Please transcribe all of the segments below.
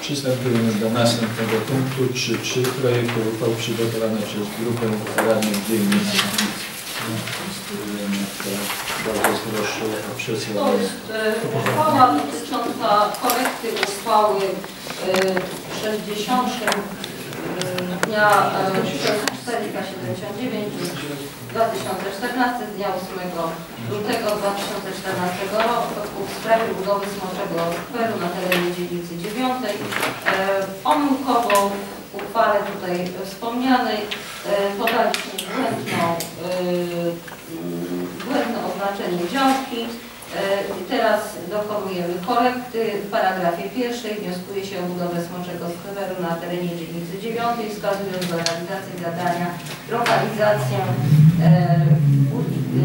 Przystępujemy do następnego punktu 3.3 projektu uchwał przygotowane przez grupę radnych gminnych. Bardzo proszę o przesyłanie. To jest uchwała dotycząca korekty uchwały 60 dnia 64/79/2014 z dnia 8 lutego 2014 roku w sprawie budowy Smoczego skweru na terenie dzielnicy 9. Omyłkowo w uchwale tutaj wspomnianej podaliśmy błędne oznaczenie działki. I teraz dokonujemy korekty. W paragrafie 1 wnioskuje się o budowę Smoczego skweru na terenie dzielnicy 9, wskazując do realizacji zadania lokalizację ulicy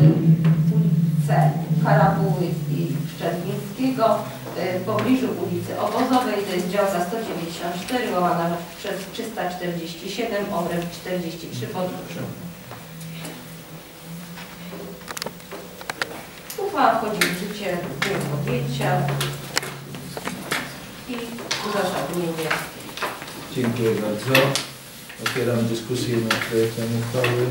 Karabuły i Szczerbińskiego w pobliżu ulicy Obozowej, to jest działka 194, łamana przez 347, obręb 43 Podróży. Uchwała wchodzi w życie w dniu podjęcia i uzasadnienie. Dziękuję bardzo. Otwieram dyskusję nad projektem uchwały.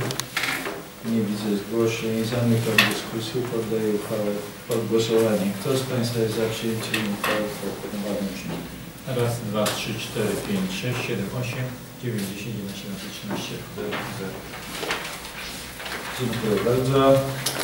Nie widzę zgłoszeń. Zamykam dyskusję. Poddaję uchwałę pod głosowanie. Kto z Państwa jest za przyjęciem uchwały w proponowanym brzmieniu? 1, 2, 3, 4, 5, 6, 7, 8, 9, 10, 11, 13, 0. Dziękuję bardzo.